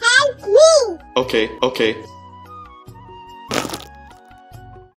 Help me! Okay.